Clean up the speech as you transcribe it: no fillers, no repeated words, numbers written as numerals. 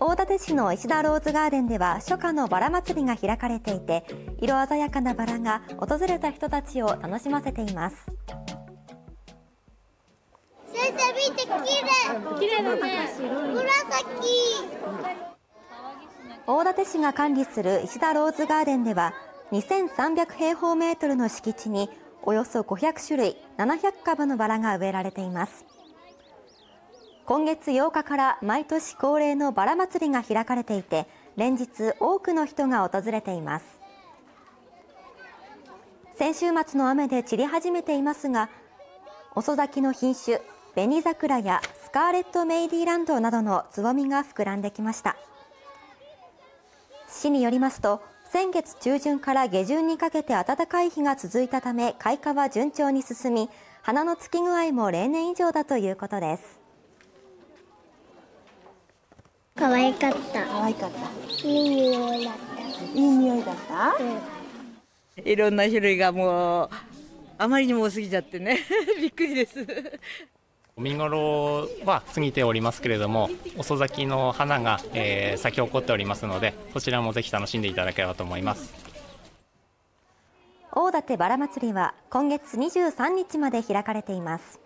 大館市の石田ローズガーデンでは初夏のバラ祭りが開かれていて、色鮮やかなバラが訪れた人たちを楽しませています。先生見て、綺麗だね。紫。大館市が管理する石田ローズガーデンでは2300平方メートルの敷地におよそ500種類700株のバラが植えられています。今月8日から毎年恒例のバラ祭りが開かれていて、連日多くの人が訪れています。先週末の雨で散り始めていますが、遅咲きの品種紅桜やスカーレットメイディランドなどのつぼみが膨らんできました。市によりますと、先月中旬から下旬にかけて暖かい日が続いたため、開花は順調に進み、花のつき具合も例年以上だということです。可愛かった。可愛かった。いい匂いだった。いい匂いだった。うん、いろんな種類がもうあまりにも多すぎちゃってね、びっくりです。見頃は過ぎておりますけれども、遅咲きの花が、咲き誇っておりますので、こちらもぜひ楽しんでいただければと思います。大館バラ祭りは今月23日まで開かれています。